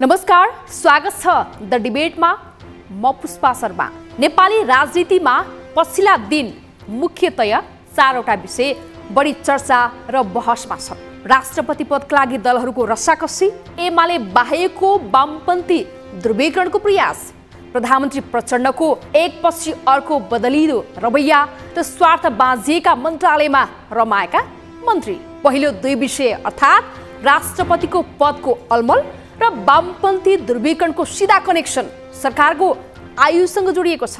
नमस्कार, स्वागत छ द डिबेटमा। म पुष्पा शर्मा। नेपाली राजनीतिमा पछिल्ला दिन मुख्यतया चारवटा विषय बढी चर्चा र बहसमा छन्। राष्ट्रपति पदका लागि दलहरूको रस्साकसी, एमाले बाहेको वामपन्थी ध्रुवीकरणको प्रयास, प्रधानमन्त्री प्रचण्डको एकपछि अर्को बदलिदो रवैया र स्वार्थ बाँझिएका मन्त्रालयमा रमाएका मन्त्री। पहिलो दुई विषय अर्थात् राष्ट्रपतिको पदको अलमल र वामपन्थी ध्रुवीकरणको सीधा कनेक्सन सरकारको आयुसँग जोडिएको छ।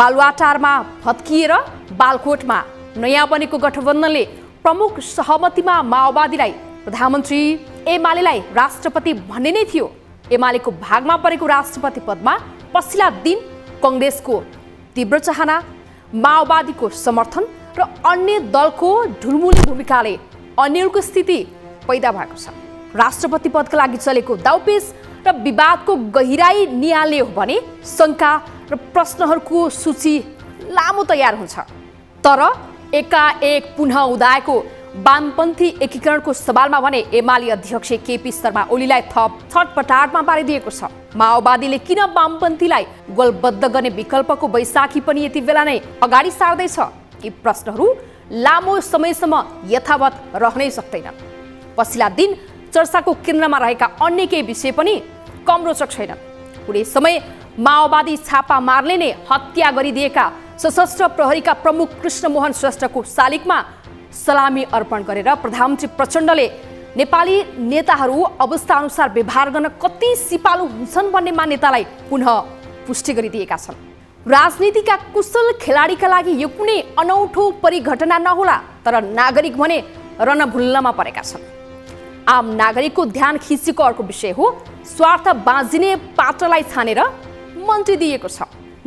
बालुवाटारमा भत्किएर बालकोटमा नयाँ बनेको गठबन्धनले प्रमुख सहमतिमा माओवादीलाई प्रधानमन्त्री, एमालेलाई राष्ट्रपति भन्ने नै थियो। एमालेको भागमा परेको राष्ट्रपति पदमा पछिल्ला दिन कङ्ग्रेसको तीव्र चाहना, माओवादीको समर्थन र अन्य दलको ढुलमुली भूमिकाले अन्यहरूको स्थिति पैदा भएको छ। राष्ट्रपति पदका लागि चलेको दाउपेच र विवादको गहिराई निहाल्ने हो भने शङ्का र प्रश्नहरूको सूची लामो तयार हुन्छ। तर एकाएक पुनः उदाएको वामपन्थी एकीकरणको सवालमा भने एमाले अध्यक्ष केपी शर्मा ओलीलाई थप छटपटाटमा पारिदिएको छ। माओवादीले किन वामपन्थीलाई गोलबद्ध गर्ने विकल्पको बैशाखी पनि यति बेला नै अगाडि सार्दैछ? यी प्रश्नहरू लामो समयसम्म यथावत रहनै सक्दैन। पछिल्ला दिन चर्चाको केन्द्रमा रहेका अन्य केही विषय पनि कम रोचक छैनन्। कुनै समय माओवादी छापा मार्ने नै हत्या गरिदिएका सशस्त्र प्रहरीका प्रमुख कृष्ण मोहन श्रेष्ठको शालिगमा सलामी अर्पण गरेर प्रधानमन्त्री प्रचण्डले नेपाली नेताहरू अवस्थाअनुसार व्यवहार गर्न कति सिपालु हुन्छन् भन्ने मान्यतालाई पुनः पुष्टि गरिदिएका छन्। राजनीतिका कुशल खेलाडीका लागि यो कुनै अनौठो परिघटना नहोला, तर नागरिक भने रणभुल्लामा परेका छन्। आम नागरिकको ध्यान खिचेको अर्को विषय हो स्वार्थ बाँझिने पात्रलाई छानेर मन्त्री दिएको छ।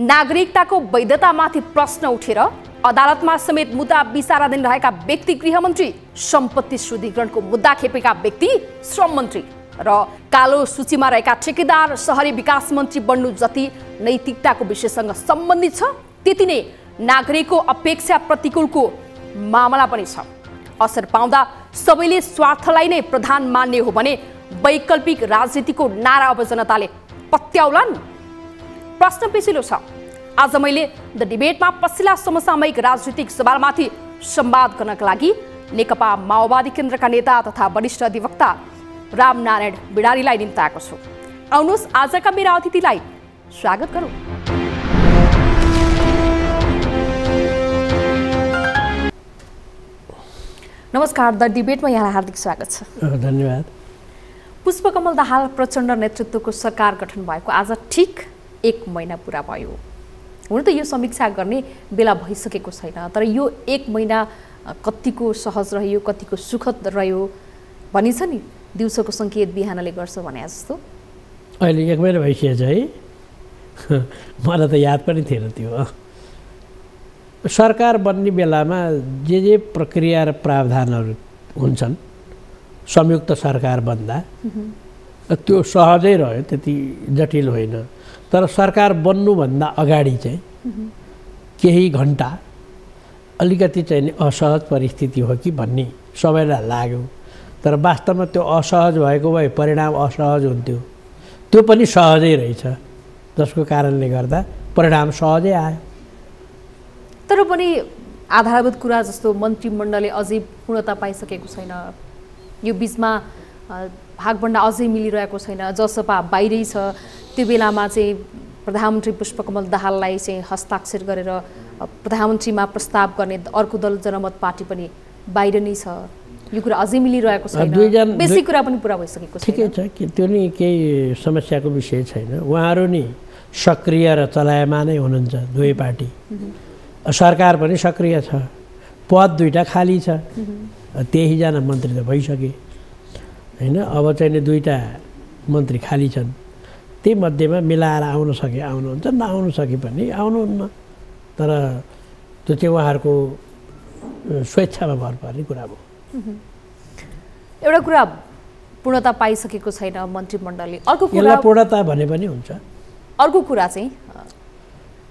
नागरिकताको वैधतामाथि प्रश्न उठेर अदालतमा समेत मुद्दा विचाराधीन रहेका व्यक्ति गृहमन्त्री, सम्पत्ति शुद्धिकरणको मुद्दा खेपेका व्यक्ति श्रम मन्त्री र कालो सूचीमा रहेका ठेकेदार सहरी विकास मन्त्री बन्नु जति नैतिकताको विषयसँग सम्बन्धित छ, त्यति नै नागरिकको अपेक्षा प्रतिकूलको मामला पनि छ। असर पाउँदा सबैले स्वार्थलाई नै प्रधान मान्ने हो भने वैकल्पिक राजनीतिको नारा अब जनताले पत्याउलान्? प्रश्न पेचिलो छ। आज मैले द डिबेटमा पछिल्ला समसामयिक राजनीतिक सवालमाथि संवाद गर्नका लागि नेकपा माओवादी केन्द्रका नेता तथा वरिष्ठ अधिवक्ता रामनारायण बिड़ारीलाई निम्ताएको छु। आउनुहोस्, आजका मेरा अतिथिलाई स्वागत गरौँ। नमस्कार, द डिबेटमा यहाँलाई हार्दिक स्वागत छ। धन्यवाद। पुष्पकमल दाहाल प्रचण्ड नेतृत्वको सरकार गठन भएको आज ठिक 1 महिना पुरा भयो। हुन त यो समीक्षा गर्ने बेला भइसकेको छैन, तर यो 1 महिना कतिको सहज रह्यो, कतिको सुखद रह्यो भनिन्छ नि, दिउँसोको सङ्केत बिहानले गर्छ भने जस्तो। अहिले 1 महिना भइसक्यो है। मलाई त याद पनि थिएन त्यो। सरकार बन्ने बेलामा जे जे प्रक्रिया र प्रावधानहरू हुन्छन् संयुक्त सरकार बन्दा, त्यो सहजै रह्यो, त्यति जटिल होइन। तर सरकार बन्नुभन्दा अगाडि चाहिँ केही घन्टा अलिकति चाहिँ नि असहज परिस्थिति हो कि भन्ने सबैलाई लाग्यो। तर वास्तवमा त्यो असहज भएको भए परिणाम असहज हुन्थ्यो, त्यो पनि सहजै रहेछ, जसको कारणले गर्दा परिणाम सहजै आयो। तर पनि आधारभूत कुरा जस्तो मन्त्रीमण्डलले अझै पूर्णता पाइसकेको छैन, यो बिचमा भागभण्डा अझै मिलिरहेको छैन, जसपा बाहिरै छ। त्यो बेलामा चाहिँ प्रधानमन्त्री पुष्पकमल दाहाललाई चाहिँ हस्ताक्षर गरेर प्रधानमन्त्रीमा प्रस्ताव गर्ने अर्को दल जनमत पार्टी पनि बाहिर नै छ। यो कुरा अझै मिलिरहेको छैन, बेसिक कुरा पनि पुरा भइसकेको छैन। ठिकै छ, त्यो नि केही समस्याको विषय छैन। उहाँहरू नि सक्रिय र चलायमान नै हुनुहुन्छ दुवै पार्टी। सरकार पनि सक्रिय छ, पद दुईटा खाली छ, 23 जना मन्त्री त भइसके होइन। अब चाहिँ नि 2टा मन्त्री खाली छन्, त्यही मध्येमा मिलाएर आउन सके आउनुहुन्छ, नआउन सके पनि आउनुहुन्न। तर त्यो चाहिँ उहाँहरूको स्वेच्छामा भर पर्ने कुरा हो। एउटा कुरा पूर्णता पाइसकेको छैन मन्त्रीमण्डलले, अर्को कुरा पूर्णता भने पनि हुन्छ। अर्को कुरा चाहिँ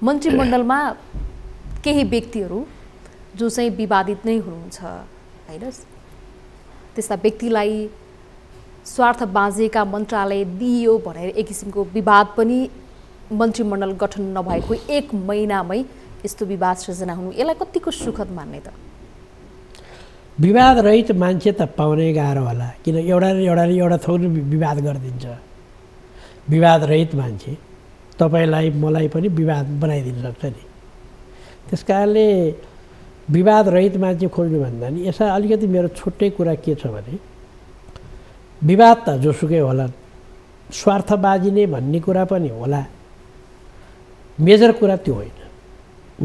मन्त्रीमण्डलमा केही व्यक्तिहरू जो चाहिँ विवादित नै हुनुहुन्छ होइन, त्यस्ता व्यक्तिलाई स्वार्थबाजी का मंत्रालय दियो भनेर एक किसिमको विवाद पनि मन्त्रीमण्डल गठन नभएको एक महिनामै यस्तो विवाद सृजना हुनु यसलाई कतिको सुखद मान्ने त? विवाद रहित मान्छे त पाउने गाह्रो होला, किन एउटा थोर विवाद गरिदिन्छ। विवाद रहित मान्छे तपाईलाई मलाई पनि विवाद बनाइदिन सक्छ नि। त्यसकारणले विवाद रहित मान्छे खोज्नु भन्दा नि यसमा अलिकति मेरो छुट्टै कुरा के छ भने विवाद त जोसुकै होला, स्वार्थबाजी नै भन्ने कुरा पनि होला। मेजर कुरा त्यो होइन।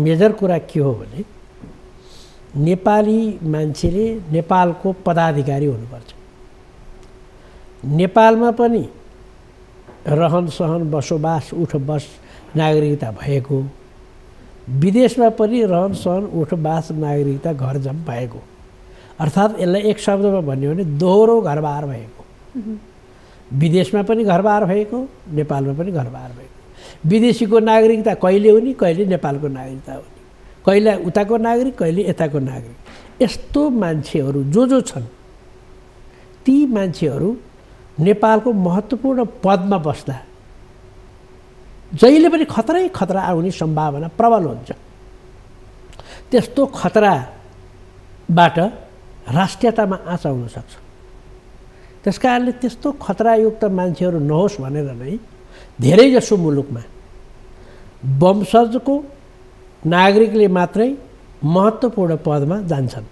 मेजर कुरा के हो भने नेपाली मान्छेले नेपालको पदाधिकारी हुनुपर्छ। नेपालमा पनि रहन सहन बसोबास उठ बस नागरिकता भएको, विदेशमा पनि रहन सहन उठ बास नागरिकता घर जम भएको, अर्थात् यसलाई एक शब्दमा भन्यो भने दोहोरो घरबार भएको। विदेशमा पनि घरबार भएको, नेपालमा पनि घरबार भएको। विदेशीको नागरिकता कहिले हुने, कहिले नेपालको नागरिकता हुने, कहिले उताको नागरिक, कहिले यताको नागरिक। यस्तो मान्छेहरू जो जो छन् ती मान्छेहरू नेपालको महत्त्वपूर्ण पदमा बस्दा जहिले पनि खतरा आउने सम्भावना प्रबल हुन्छ। त्यस्तो खतराबाट राष्ट्रियतामा आँच आउन सक्छ। त्यसकारणले त्यस्तो खतरायुक्त मान्छेहरू नहोस् भनेर नै धेरैजसो मुलुकमा वंशजको नागरिकले मात्रै महत्त्वपूर्ण पदमा जान्छन्।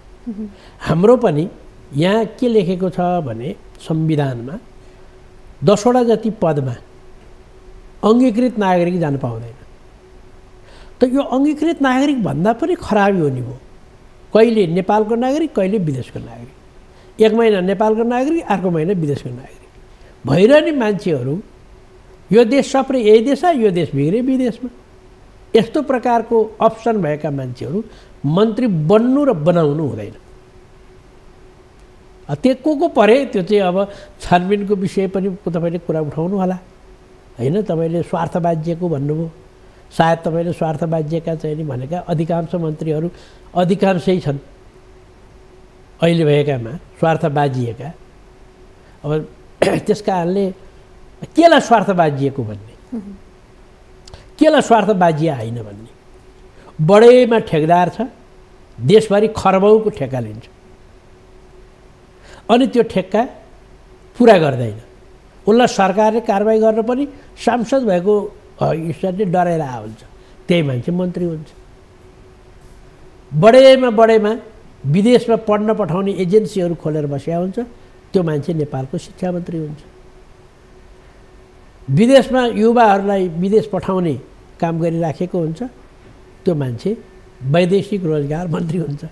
हाम्रो पनि यहाँ के लेखेको छ भने संविधानमा 10वटा जति पदमा अङ्गीकृत नागरिक जान पाउँदैन। त यो अङ्गीकृत नागरिक भन्दा पनि खराबी हो नि। भयो कहिले नेपालको नागरिक, कहिले विदेशको नागरिक, एक महिना नेपालको नागरिक, अर्को महिना विदेशको नागरिक भइरहने मान्छेहरू यो देश सप्रे यही देश, यो देश बिग्रे विदेशमा, यस्तो प्रकारको अप्सन भएका मान्छेहरू मन्त्री बन्नु र बनाउनु हुँदैन। त्यो को परे त्यो चाहिँ अब छानबिनको विषय पनि तपाईँले कुरा उठाउनु होला होइन। तपाईँले स्वार्थबाज्यको भन्नुभयो, सायद तपाईले स्वार्थबाज्यका चाहिँ नि भनेका अधिकांश मन्त्रीहरू अधिकांशै छन् अहिले भएकामा स्वार्थबाजिएका। अब त्यसकारणले केलाई स्वार्थबाजिएको भन्ने, केलाई स्वार्थबाजिया होइन भन्ने। बढैमा ठेकदार छ, देशभरि खरबौँको ठेक्का लिन्छ अनि त्यो ठेक्का पुरा गर्दैन। उनलाई सरकारले कारबाही गर्न पनि सांसद भएको ईश्वरले डराएर आएको हुन्छ, त्यही मान्छे मन्त्री हुन्छ। बढैमा विदेशमा पढ्न पठाउने एजेन्सीहरू खोलेर बसेका हुन्छ, त्यो मान्छे नेपालको शिक्षा मन्त्री हुन्छ। विदेशमा युवाहरूलाई विदेश पठाउने काम गरिराखेको हुन्छ, त्यो मान्छे वैदेशिक रोजगार मन्त्री हुन्छ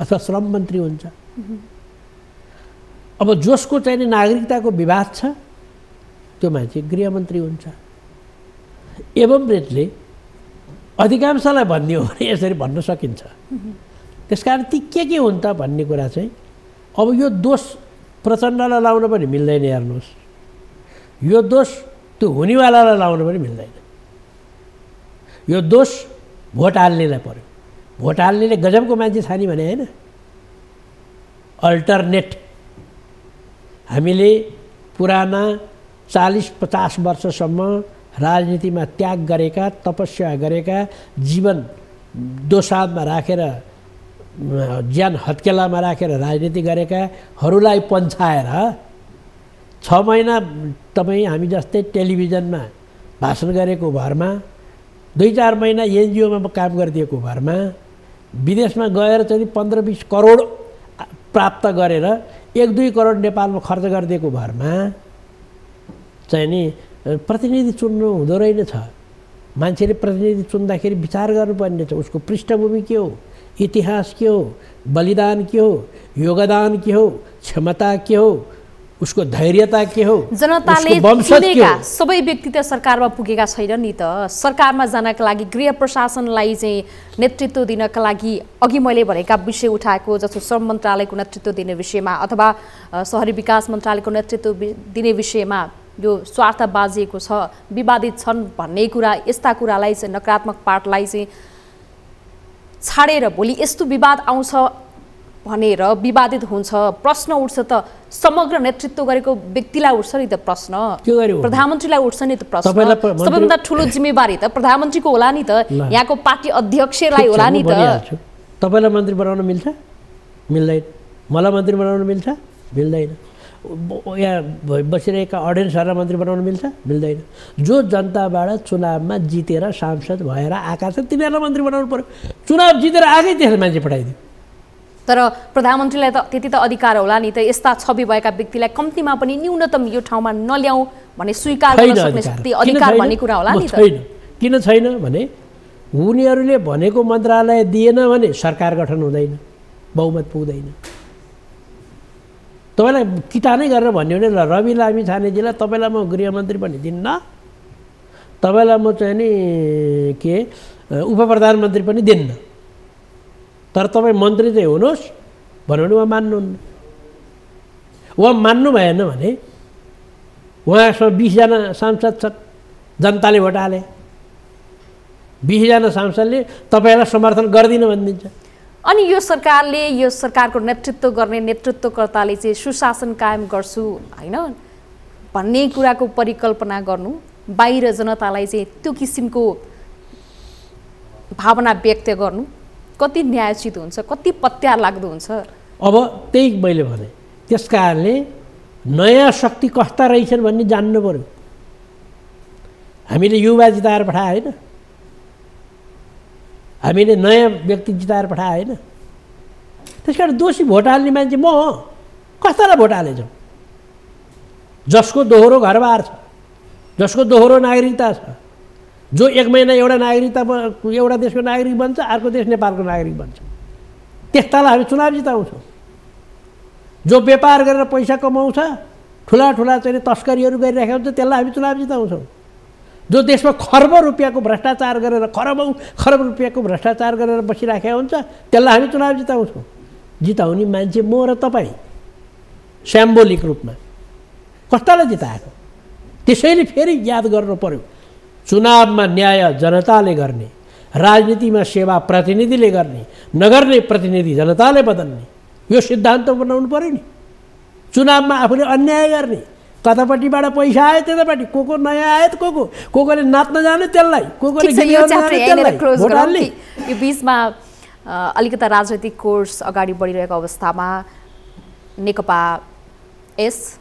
अथवा श्रम मन्त्री हुन्छ। अब जसको चाहिँ नागरिकताको विवाद छ त्यो मान्छे गृहमन्त्री हुन्छ। एवं रेटले अधिकांशलाई भनिदियो भने यसरी भन्न सकिन्छ। त्यसकारण ती के हुन् त भन्ने कुरा चाहिँ अब यो दोष प्रचण्डलाई लाउन पनि मिल्दैन। हेर्नुहोस् यो दोष त्यो हुनेवालालाई लाउन पनि मिल्दैन। यो दोष भोट हाल्नेलाई पर्यो। भोट हाल्नेले गजबको मान्छे छानी भने होइन। अल्टरनेट हामीले पुराना 40-50 वर्षसम्म राजनीतिमा त्याग गरेका, तपस्या गरेका, जीवन दोसादमा राखेर ज्यान हत्केलामा राखेर राजनीति गरेकाहरूलाई पन्छाएर 6 महिना तपाई हामी जस्तै टेलिभिजनमा भाषण गरेको भरमा, 2-4 महिना एनजिओमा काम गरिदिएको भरमा, विदेशमा गएर चाहिँ 15-20 करोड प्राप्त गरेर 1-2 करोड नेपालमा खर्च गरिदिएको भरमा चाहिँ नि प्रतिनिधि चुन्नु हुँदो रहेछ। मान्छेले प्रतिनिधि चुन्दाखेरि विचार गर्नुपर्ने छ, उसको पृष्ठभूमि के हो, इतिहास के हो, बलिदान के हो, योगदान के हो, क्षमता के हो, उसको धैर्यता के हो, जनताले चुनेका सबै व्यक्ति त सरकारमा पुगेका छैनन् नि। त सरकारमा जानका लागि गृह प्रशासनलाई चाहिँ नेतृत्व दिनका लागि अघि मैले भनेका विषय उठाएको जस्तो श्रम मन्त्रालयको नेतृत्व दिने विषयमा अथवा सहरी विकास मन्त्रालयको नेतृत्व दिने विषयमा यो स्वार्थबाजिएको छ, विवादित छन् भन्ने कुरा, यस्ता कुरालाई चाहिँ नकारात्मक पार्टलाई चाहिँ छाडेर भोलि यस्तो विवाद आउँछ भनेर विवादित हुन्छ। प्रश्न उठ्छ त समग्र नेतृत्व गरेको व्यक्तिलाई उठ्छ नि त प्रश्न, प्रधानमन्त्रीलाई उठ्छ नि त प्रश्न। सबैभन्दा ठुलो जिम्मेवारी त प्रधानमन्त्रीको होला नि त, यहाँको पार्टी अध्यक्षलाई होला नि त। तपाईँलाई मन्त्री बनाउन मिल्छ? मिल्दैन। मलाई मन्त्री बनाउन मिल्छ? मिल्दैन। यहाँ बसिरहेका अडियन्सहरूलाई मन्त्री बनाउन मिल्छ? मिल्दैन। जो जनताबाट चुनावमा जितेर सांसद भएर आएका छन् तिनीहरूलाई मन्त्री बनाउनु पर्यो। चुनाव जितेर आएकै त्यसले मान्छे पठाइदियो। तर प्रधानमन्त्रीलाई त त्यति त अधिकार होला नि त, यस्ता छवि भएका व्यक्तिलाई कम्तीमा पनि न्यूनतम यो ठाउँमा नल्याउँ भने स्वीकार गर्न सक्ने शक्ति अधिकार भन्ने कुरा होला नि त। छैन। किन छैन भने उनीहरूले भनेको मन्त्रालय दिएन भने सरकार गठन हुँदैन, बहुमत पुग्दैन। तपाईलाई किटानै गरेर भन्यो भने रवि लामिछानेजीलाई तपाईँलाई म गृहमन्त्री पनि दिन्न, तपाईँलाई म चाहिँ नि के उपप्रधानमन्त्री पनि दिन्न, तर तपाईँ मन्त्री चाहिँ हुनुहोस् भन्यो भने उहाँ मान्नुहुन्न। उहाँ मान्नु भएन भने उहाँसँग 20जना सांसद छन्, जनताले भोट हाले। 20जना सांसदले तपाईँलाई समर्थन गर्दिन भनिदिन्छ। अनि यो सरकारले, यो सरकारको नेतृत्व गर्ने नेतृत्वकर्ताले चाहिँ सुशासन कायम गर्छु होइन भन्ने कुराको परिकल्पना गर्नु बाहिर जनतालाई चाहिँ त्यो किसिमको भावना व्यक्त गर्नु कति न्यायोचित हुन्छ, कति पत्यार लाग्दो हुन्छ। अब त्यही मैले भने, त्यस कारणले नयाँ शक्ति कस्ता रहेछन् भन्ने जान्नु पर्यो। हामीले युवा जिताएर पठाए होइन, हामीले नयाँ व्यक्ति जिताएर पठाए होइन, त्यस कारण दोषी भोट हाल्ने मान्छे म हो। कस्तालाई भोट हालेछौँ? जसको दोहोरो घरबार छ, जसको दोहोरो नागरिकता छ, जो एक महिना एउटा नागरिकतामा एउटा देशको नागरिक बन्छ अर्को देश नेपालको नागरिक बन्छ, त्यस्तालाई हामी चुनाव जिताउँछौँ। जो व्यापार गरेर पैसा कमाउँछ, ठुला ठुला चाहिँ तस्करीहरू गरिरहेको हुन्छ, त्यसलाई हामी चुनाव जिताउँछौँ। जो देशमा खरबौँ रुपियाँको भ्रष्टाचार गरेर बसिराखेको हुन्छ त्यसलाई हामी चुनाव जिताउँछौँ। जिताउने मान्छे म र तपाईँ, स्याम्बोलिक रूपमा कस्तालाई जिताएको। त्यसैले फेरि याद गर्नु पर्यो, चुनावमा न्याय जनताले गर्ने, राजनीतिमा सेवा प्रतिनिधिले गर्ने, नगर्ने प्रतिनिधि जनताले बदल्ने, यो सिद्धान्त बनाउनु पर्यो नि। चुनावमा आफूले अन्याय गर्ने, कतापट्टिबाट पैसा आयो त्यतापट्टि, को को नयाँ आयो त को कोले नाच्न जाने त्यसलाई, को कोले गिटार बजाउने त्यसलाई भोट हाल्ने। यो बीचमा अलिकता राजनीतिक कोर्स अगाडि बढिरहेको अवस्थामा नेकपा एस,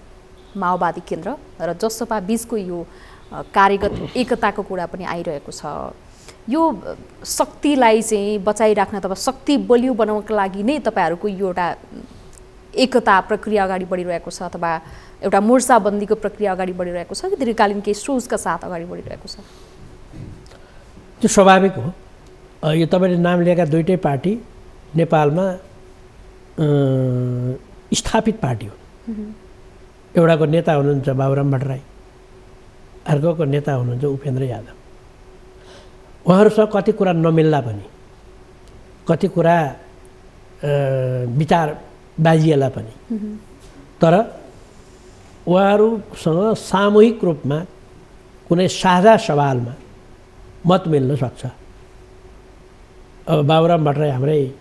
माओवादी केन्द्र र जसपा बीचको यो कार्यगत एकताको कुरा पनि आइरहेको छ। यो शक्तिलाई चाहिँ बचाइराख्न अथवा शक्ति बलियो बनाउनको लागि नै तपाईँहरूको यो एउटा एकता प्रक्रिया अगाडि बढिरहेको छ अथवा एउटा मोर्चाबन्दीको प्रक्रिया अगाडि बढिरहेको छ कि दीर्घकालीन केही सोचका साथ अगाडि बढिरहेको छ? त्यो स्वाभाविक हो। यो तपाईँले नाम लिएका दुईटै पार्टी नेपालमा स्थापित पार्टी हो। एउटाको नेता हुनुहुन्छ बाबुराम भट्टराई, अर्को नेता हुनुहुन्छ उपेन्द्र यादव। उहाँहरूसँग कति कुरा नमिल्ला पनि, कति कुरा विचार बाजिएला पनि, तर उहाँहरूसँग सामूहिक रूपमा कुनै साझा सवालमा मत मिल्न सक्छ। अब बाबुराम भट्टराई हाम्रै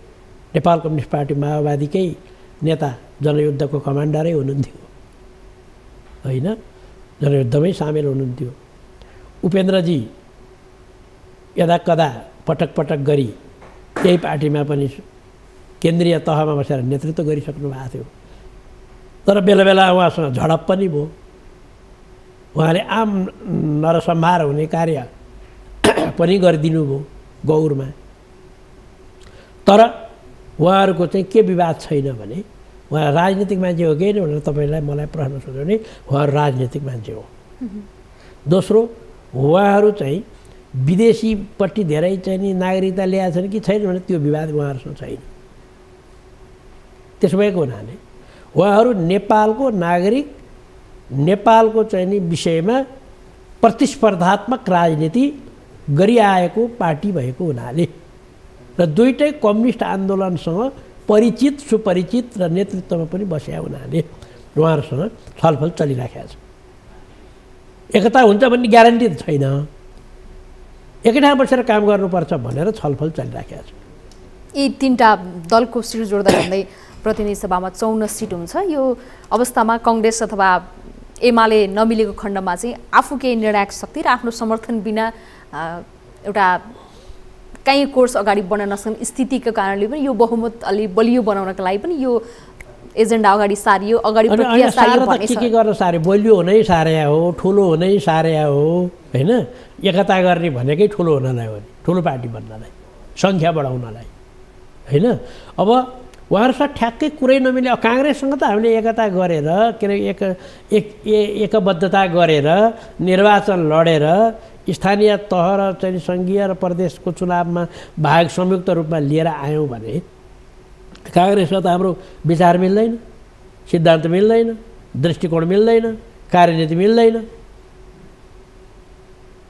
नेपाल कम्युनिस्ट पार्टी माओवादीकै नेता, जनयुद्धको कमान्डरै हुनुहुन्थ्यो होइन, जनयुद्धमै सामेल हुनुहुन्थ्यो। उपेन्द्रजी यदा कदा पटक पटक गरी त्यही पार्टीमा पनि केन्द्रीय तहमा बसेर नेतृत्व गरिसक्नु भएको थियो, तर बेला बेला उहाँसँग झडप पनि भयो। उहाँले आम नरसंहार हुने कार्य पनि गरिदिनु भयो गौरमा। तर उहाँहरूको चाहिँ के विवाद छैन भने उहाँ राजनीतिक मान्छे हो कि होइन भनेर तपाईँलाई मलाई प्रश्न सोध्यो भने उहाँहरू राजनीतिक मान्छे हो। दोस्रो, उहाँहरू चाहिँ विदेशीपट्टि धेरै चाहिँ नागरिकता ल्याएका छन् कि छैन भने त्यो विवाद उहाँहरूसँग छैन। त्यसो भएको हुनाले उहाँहरू नेपालको नागरिक, नेपालको चाहिँ नि विषयमा प्रतिस्पर्धात्मक राजनीति गरिआएको पार्टी भएको हुनाले र दुईटै कम्युनिस्ट आन्दोलनसँग परिचित सुपरिचित र नेतृत्वमा पनि बसेका हुनाले उहाँहरूसँग छलफल चलिराखेको छ। एकता हुन्छ भन्ने ग्यारेन्टी त छैन, एकै ठाउँ बसेर काम गर्नुपर्छ भनेर छलफल चलिराखेको छ। यी तीनटा दलको सिर जोड्दा भन्दै प्रतिनिधि सभामा ५४ सिट हुन्छ। यो अवस्थामा कांग्रेस अथवा एमाले नमिलेको खण्डमा चाहिँ आफू केही निर्णायक शक्ति र आफ्नो समर्थन बिना एउटा कहीं कोर्स अगाडि बढ्न नसक्ने स्थितिको कारणले पनि यो बहुमत अलि बलियो बनाउनका लागि पनि यो एजेन्डा अगाडि सारियो, अगाडि प्रक्रिया सारियो भन्ने छ। के गर्न सारे बलियो हुनै सार्या हो, ठुलो हुनै सार्या हो, हैन? एकता गर्ने भनेकै ठुलो हुनलाई हो, ठुलो पार्टी बन्नलाई, संख्या बढाउनलाई, हैन? अब उहाँहरुसँग ठ्याक्कै कुरै नमिले। कांग्रेससँग त हामीले एकता गरेर एकबद्धता गरेर निर्वाचन लडेर स्थानीय तह र चाहिँ संघीय र प्रदेशको चुनावमा भाग संयुक्त रूपमा लिएर आयौं भने कांग्रेसमा त हाम्रो विचार मिल्दैन, सिद्धान्त मिल्दैन, दृष्टिकोण मिल्दैन, कार्यनीति मिल्दैन,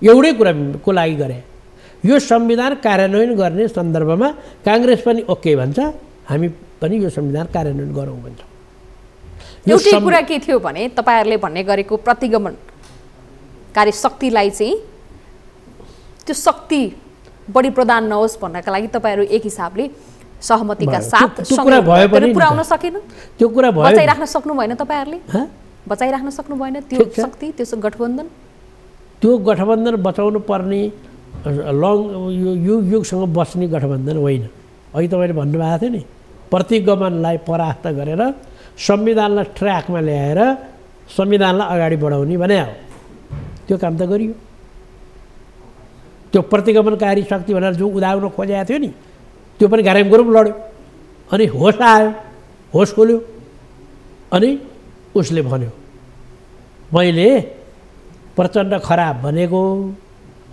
एउटै कुराको लागि गरे। यो संविधान कार्यान्वयन गर्ने सन्दर्भमा कांग्रेस पनि ओके भन्छ, हामी पनि यो संविधान कार्यान्वयन गरौँ भन्छ। एउटै कुरा के थियो भने तपाईहरुले भन्ने गरेको प्रतिगमन कार्यशक्तिलाई चाहिँ त्यो शक्ति बढी प्रदान नहोस् भन्नका लागि तपाईहरु एक हिसाबले सहमतिका साथ पुर्याउन सकेन, त्यो कुरा भयो, बचाइराख्न सक्नु भएन, तपाईहरुले बचाइराख्न सक्नु भएन त्यो शक्ति, त्यो गठबन्धन, त्यो गठबन्धन बचाउनु पर्ने लङ युगसँग बस्ने गठबन्धन होइन। अघि तपाईले भन्नुभएको थियो नि, प्रतिगमनलाई परास्त गरेर संविधानलाई ट्र्याकमा ल्याएर संविधानलाई अगाडि बढाउने भने हो, त्यो काम त गरियो। त्यो प्रतिगमनकारी शक्ति भनेर जो उदाउन खोजेको थियो नि त्यो पनि घारेम गुरुम लड्यो, अनि होस आयो, होस खोल्यो, अनि उसले भन्यो मैले प्रचण्ड खराब भनेको,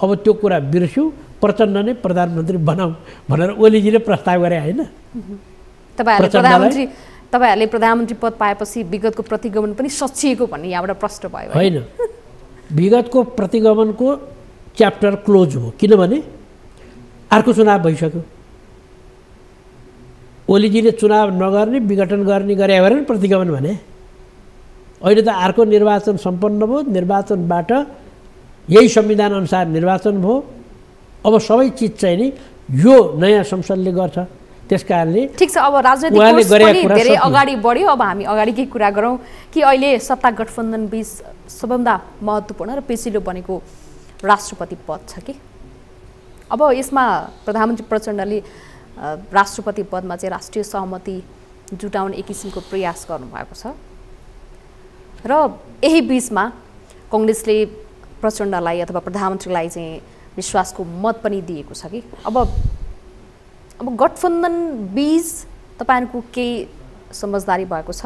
अब त्यो कुरा बिर्स्यो, प्रचण्ड नै प्रधानमन्त्री बनाऊ भनेर ओलीजीले प्रस्ताव गरे, हैन? तपाईहरुले प्रधानमन्त्री पद पाएपछि विगतको प्रतिगमन पनि सच्चिएको भन्ने यहाँबाट प्रश्न भयो, हैन? विगतको प्रतिगमनको च्याप्टर क्लोज हो, किनभने अर्को चुनाव भइसक्यो। ओलीजीले चुनाव नगर्ने, विघटन गर्ने गरे हो भने प्रतिगमन भने। अहिले त अर्को निर्वाचन सम्पन्न भयो, निर्वाचनबाट यही संविधान अनुसार निर्वाचन भयो, अब सबै चीज चाहिँ नि यो नयाँ संसदले गर्छ, त्यसकारणले ठीक छ। अब राजनीतिक कोर्स पनि धेरै अगाडि बढ्यो, अब हामी अगाडिकै कुरा गरौँ कि अहिले सत्ता गठबन्धन बीच सबभन्दा महत्त्वपूर्ण र पेचिलो बनेको राष्ट्रपति पद छ कि? अब यसमा प्रधानमन्त्री प्रचण्डले राष्ट्रपति पदमा चाहिँ राष्ट्रिय सहमति जुटाउने एक किसिमको प्रयास गर्नुभएको छ र यही बीचमा कांग्रेसले प्रचण्डलाई अथवा प्रधानमन्त्रीलाई चाहिँ विश्वासको मत पनि दिएको छ कि? अब गठबन्धन बीच तपाईहरुको केही समझदारी भएको छ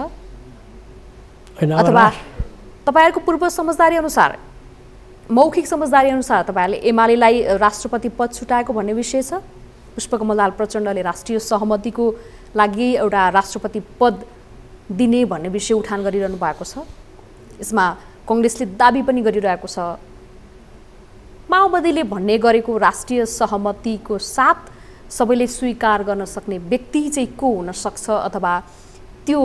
अथवा तपाईहरुको पूर्व समझदारी अनुसार, मौखिक समझदारी अनुसार तपाईहरुले एमालेलाई राष्ट्रपति पद छुटाएको भन्ने विषय छ? पुष्पकमल दाहाल प्रचण्डले राष्ट्रिय सहमतिको लागि एउटा राष्ट्रपति पद दिने भन्ने विषय उठान गरिरहनु भएको छ, यसमा कांग्रेसले दाबी पनि गरिरहेको छ। माओवादीले भन्ने गरेको राष्ट्रिय सहमतिको साथ सबैले स्वीकार गर्न सक्ने व्यक्ति चाहिँ को हुन सक्छ अथवा त्यो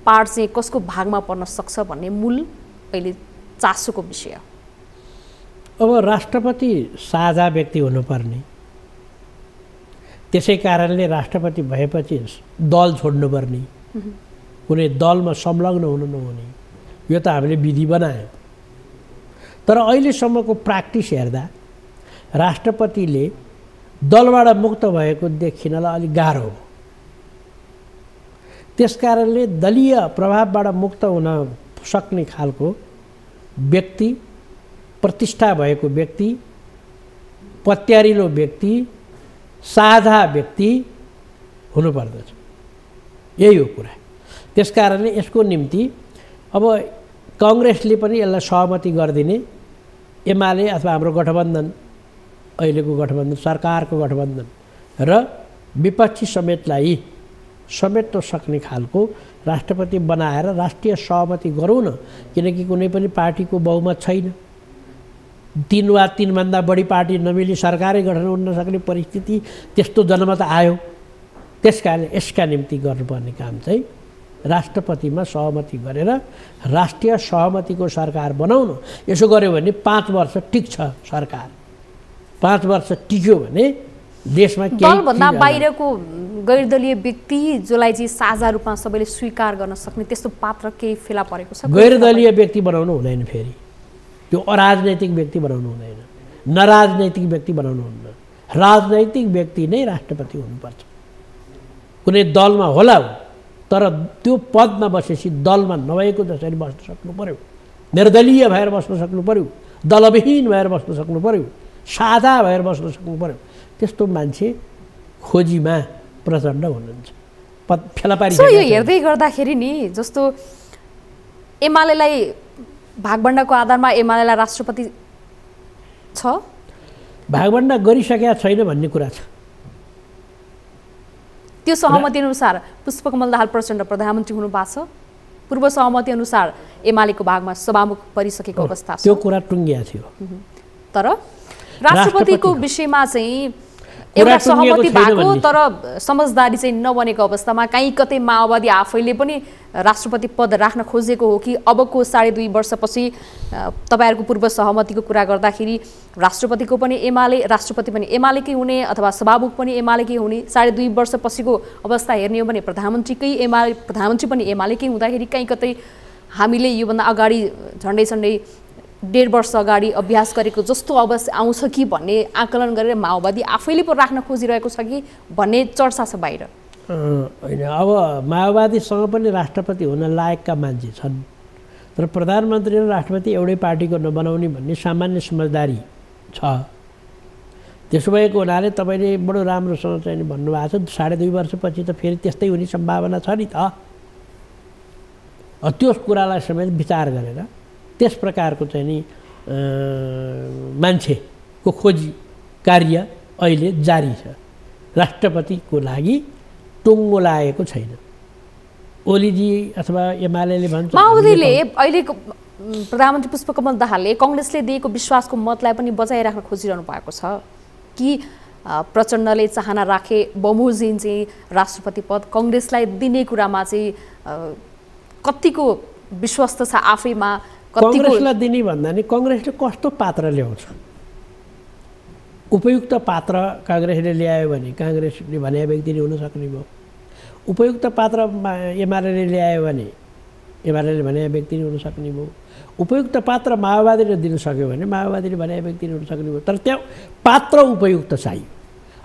पार्ट चाहिँ कसको भागमा पर्न सक्छ भन्ने मूल अहिले चासोको विषय। अब राष्ट्रपति साझा व्यक्ति हुनुपर्ने, त्यसै कारणले राष्ट्रपति भएपछि दल छोड्नुपर्ने, कुनै दलमा संलग्न हुनु नहुने, यो त हामीले विधि बनायौँ। तर अहिलेसम्मको प्र्याक्टिस हेर्दा राष्ट्रपतिले दलबाट मुक्त भएको देखिनलाई अलिक गाह्रो हो, त्यसकारणले दलीय प्रभावबाट मुक्त हुन सक्ने खालको व्यक्ति, प्रतिष्ठा भएको व्यक्ति, पत्यारिलो व्यक्ति, साझा व्यक्ति हुनुपर्दछ, यही हो कुरा। त्यसकारणले यसको निम्ति अब कांग्रेसले पनि यसलाई सहमति गरिदिने, एमाले अथवा हाम्रो गठबन्धन, अहिलेको गठबन्धन, सरकारको गठबन्धन र विपक्षी समेतलाई समेट्न सक्ने खालको राष्ट्रपति बनाएर राष्ट्रिय सहमति गरौँ न, किनकि कुनै पनि पार्टीको बहुमत छैन, 3 वा 3 भन्दा बढी पार्टी नमिली सरकारै गठन हुन सक्ने परिस्थिति, त्यस्तो जनमत आयो, त्यसकारणले यसका निम्ति गर्नुपर्ने काम चाहिँ राष्ट्रपतिमा सहमति गरेर राष्ट्रिय सहमतिको सरकार बनाउनु। यसो गर्यो भने 5 वर्ष टिक्छ सरकार, 5 वर्ष टिक्यो भने देशमा दलभन्दा बाहिरको गैरदलीय व्यक्ति जसलाई चाहिँ साझा रूपमा सबैले स्वीकार गर्न सक्ने त्यस्तो पात्र केही फेला परेको छ? गैरदलीय व्यक्ति बनाउनु हुँदैन, फेरि त्यो अराजनैतिक व्यक्ति बनाउनु हुँदैन, नराजनैतिक व्यक्ति बनाउनु हुन्न, राजनैतिक व्यक्ति नै राष्ट्रपति हुनुपर्छ। कुनै दलमा होला तर त्यो पदमा बसेपछि दलमा नभएको जसरी बस्न सक्नु पर्यो, निर्दलीय भएर बस्न सक्नु पर्यो, दलविहीन भएर बस्न सक्नु पर्यो, साझा भएर बस्न सक्नु पर्यो। त्यस्तो मान्छे खोजीमा प्रचण्ड हुनुहुन्छ। फेला पारिसो यो हेर्दै गर्दाखेरि नि जस्तो एमालेलाई भागबण्डाको आधारमा एमालेलाई राष्ट्रपति छ, भागबण्डा गरिसकेका छैन भन्ने कुरा छ। त्यो सहमति अनुसार पुष्पकमल दाहाल प्रचण्ड प्रधानमन्त्री हुनुभएको छ, पूर्व सहमति अनुसार एमालेको भागमा सभामुख परिसकेको अवस्था छ, त्यो कुरा टुङ्गिया थियो। तर राष्ट्रपतिको विषयमा चाहिँ एउटा सहमति भएको तर समझदारी चाहिँ नबनेको अवस्थामा कहीँ कतै माओवादी आफैले पनि राष्ट्रपति पद राख्न खोजेको हो कि अबको 2.5 वर्षपछि तपाईहरुको पूर्व सहमतिको कुरा गर्दाखेरि राष्ट्रपतिको पनि एमाले, राष्ट्रपति पनि एमालेकै हुने अथवा सभामुख पनि एमालेकै हुने, 2.5 वर्षपछिको अवस्था हेर्ने हो भने प्रधानमन्त्रीकै एमाले, प्रधानमन्त्री पनि एमालेकै हुँदाखेरि कहीँ कतै हामीले योभन्दा अगाडि झन्डै 1.5 वर्ष अगाडि अभ्यास गरेको जस्तो अवश्य आउँछ कि भन्ने आकलन गरेर माओवादी आफैले पो राख्न खोजिरहेको छ कि भन्ने चर्चा छ बाहिर। होइन, अब माओवादीसँग पनि राष्ट्रपति हुन लायकका मान्छे छन्, तर प्रधानमन्त्री र राष्ट्रपति एउटै पार्टीको नबनाउने भन्ने सामान्य समझदारी छ। त्यसो भएको हुनाले तपाईँले बडो राम्रोसँग चाहिँ भन्नुभएको छ 2.5 वर्षपछि त फेरि त्यस्तै हुने सम्भावना छ नि त। त्यो कुरालाई समेत विचार गरेर त्यस प्रकारको चाहिँ नि मान्छेको खोजी कार्य अहिले जारी छ। राष्ट्रपतिको लागि टुङ्गो लागेको छैन। ओलीजी अथवा एमालेले भन्छ, माओवादीले अहिलेको प्रधानमन्त्री पुष्पकमल दाहालले काङ्ग्रेसले दिएको विश्वासको मतलाई पनि बचाइराख्न खोजिरहनु भएको छ कि प्रचण्डले चाहना राखे बमोजिम चाहिँ राष्ट्रपति पद काङ्ग्रेसलाई दिने कुरामा चाहिँ कतिको विश्वस्त छ आफैमा? कांग्रेसलाई दिने भन्दा नि कांग्रेसले कस्तो पात्र ल्याउँछ, उपयुक्त पात्र कांग्रेसले ल्यायो भने कांग्रेसले भने व्यक्तिले हुन सक्ने भयो, उपयुक्त पात्र एमालेले ल्यायो भने एमालेले भने व्यक्तिले हुन सक्ने भयो, उपयुक्त पात्र माओवादीले दिन सक्यो भने माओवादीले भने व्यक्तिले हुन सक्ने भयो। तर त्यहाँ पात्र उपयुक्त चाहियो।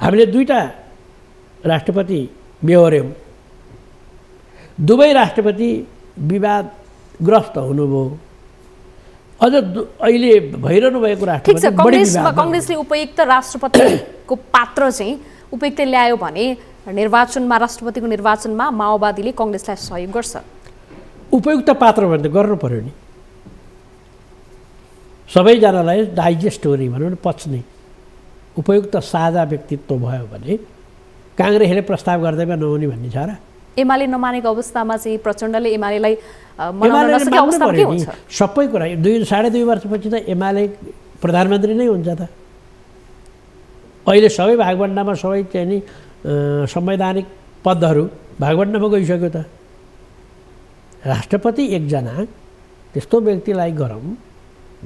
हामीले 2 राष्ट्रपति बेहोर्यौँ, दुवै राष्ट्रपति विवादग्रस्त हुनुभयो। अझ अहिले भइरहनु भएको राष्ट्रपति कांग्रेसमा कांग्रेसले उपयुक्त राष्ट्रपतिको पात्र चाहिँ उपयुक्त ल्यायो भने निर्वाचनमा, राष्ट्रपतिको निर्वाचनमा माओवादीले कांग्रेसलाई सहयोग गर्छ। उपयुक्त पात्र भन्ने गर्नु पर्यो नि, सबैजनालाई डाइजेस्ट हुने भनौँ न पच्ने उपयुक्त साझा व्यक्तित्व भयो भने कांग्रेसले प्रस्ताव गर्दैमा नहुने भन्ने छ र एमाले नमानेको अवस्थामा चाहिँ प्रचण्डले एमालेलाई मनाउन नसकेको अवस्था के हुन्छ? सबै कुरा 2.5 वर्षपछि त एमाले प्रधानमन्त्री नै हुन्छ त। अहिले सबै भागबण्डामा सबै चाहिँ नि संवैधानिक पदहरू भागबण्डामा गइसक्यो त। राष्ट्रपति एकजना त्यस्तो व्यक्तिलाई गरौँ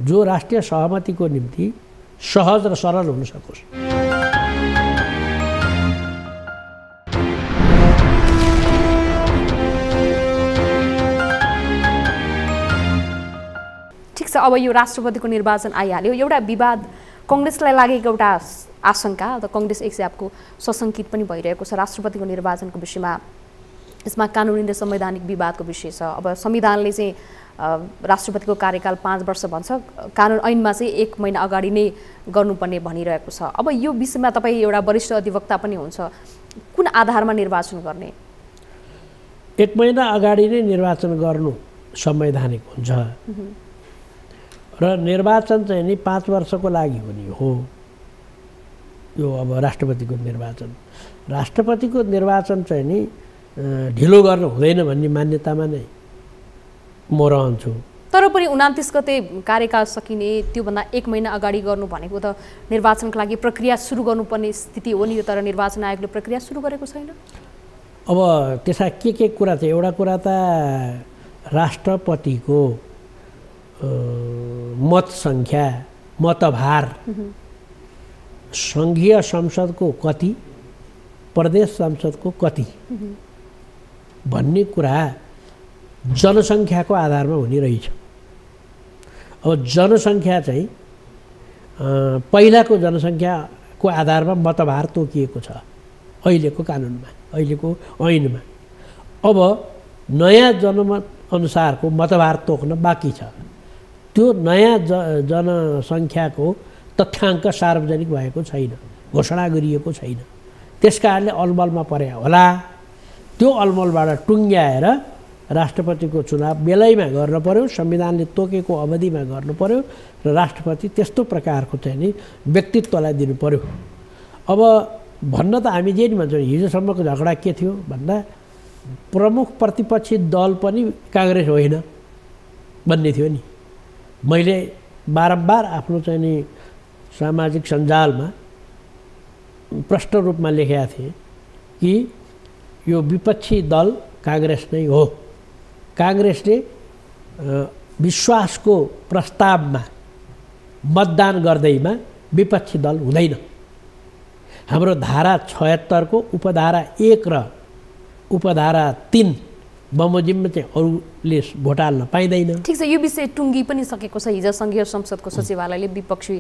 जो राष्ट्रिय सहमतिको निम्ति सहज र सरल हुन सकोस्। अब यो राष्ट्रपतिको निर्वाचन आइहाल्यो, एउटा विवाद कांग्रेसलाई लागेको एउटा आशंका अथवा कांग्रेस एकछियापको सशङ्कित पनि भइरहेको छ राष्ट्रपतिको निर्वाचनको विषयमा। यसमा कानुनी र संवैधानिक विवादको विषय छ। अब संविधानले चाहिँ राष्ट्रपतिको कार्यकाल 5 वर्ष भन्छ, कानुन ऐनमा चाहिँ 1 महिना अगाडि नै गर्नुपर्ने भनिरहेको छ। अब यो विषयमा तपाईँ एउटा वरिष्ठ अधिवक्ता पनि हुन्छ, कुन आधारमा निर्वाचन गर्ने? 1 महिना अगाडि नै निर्वाचन गर्नु संवैधानिक हुन्छ र निर्वाचन चाहिँ नि 5 वर्षको लागि हुने हो। यो अब राष्ट्रपतिको निर्वाचन, राष्ट्रपतिको निर्वाचन चाहिँ नि ढिलो गर्नु हुँदैन भन्ने मान्यतामा नै म रहन्छु। तर पनि 29 गते कार्यकाल सकिने, त्योभन्दा 1 महिना अगाडि गर्नु भनेको त निर्वाचनको लागि प्रक्रिया सुरु गर्नुपर्ने स्थिति हो नि, तर निर्वाचन आयोगले प्रक्रिया सुरु गरेको छैन। अब त्यसमा के कुरा छ? एउटा कुरा त राष्ट्रपतिको मत संख्या, मतभार संघीय संसद को कति प्रदेश संसद को कति भन्ने कुरा जनसंख्या को आधार में होने रही। अब जनसंख्या पहिला को जनसंख्या को आधार में मतभार तोकिएको छ अहिलेको कानूनमा, अहिलेको ऐनमा। अब नयाँ जनमत अनुसार को मतभार तोक्न बाँकी छ। त्यो नयाँ जनसंख्या को तथ्यांक सार्वजनिक भएको छैन, घोषणा गरिएको छैन, त्यसकारणले अलमलमा पर्या होला। त्यो अलमलबाट टुङ्ग्याएर राष्ट्रपतिको चुनाव बेलैमा गर्न पर्यो, संविधानले तोकेको अवधिमा गर्न पर्यो र राष्ट्रपति त्यस्तो प्रकारको चाहिँ नि व्यक्तित्वलाई दिनु पर्यो। अब भन्न त हामी जे नि भन्छौँ, हिजोसम्मको झगडा के थियो भन्दा प्रमुख प्रतिपक्षी दल पनि काङ्ग्रेस होइन भन्ने थियो नि। मैले बारम्बार आफ्नो चाहिँ नि सामाजिक सञ्जालमा प्रष्ट रूपमा लेखेका थिए कि यो विपक्षी दल कांग्रेस नहीं हो। कांग्रेस ने विश्वास को प्रस्ताव में मतदान गर्दैमा विपक्षी दल हुँदैन। हाम्रो धारा 76 को उपधारा 1 र उपधारा 3 बमोजिममा चाहिँ अरूले भोट हाल्न पाइदैन। ठीक छ, यो विषय टुङ्गी पनि सकेको छ। हिजो संघीय संसद को सचिवालयले विपक्षी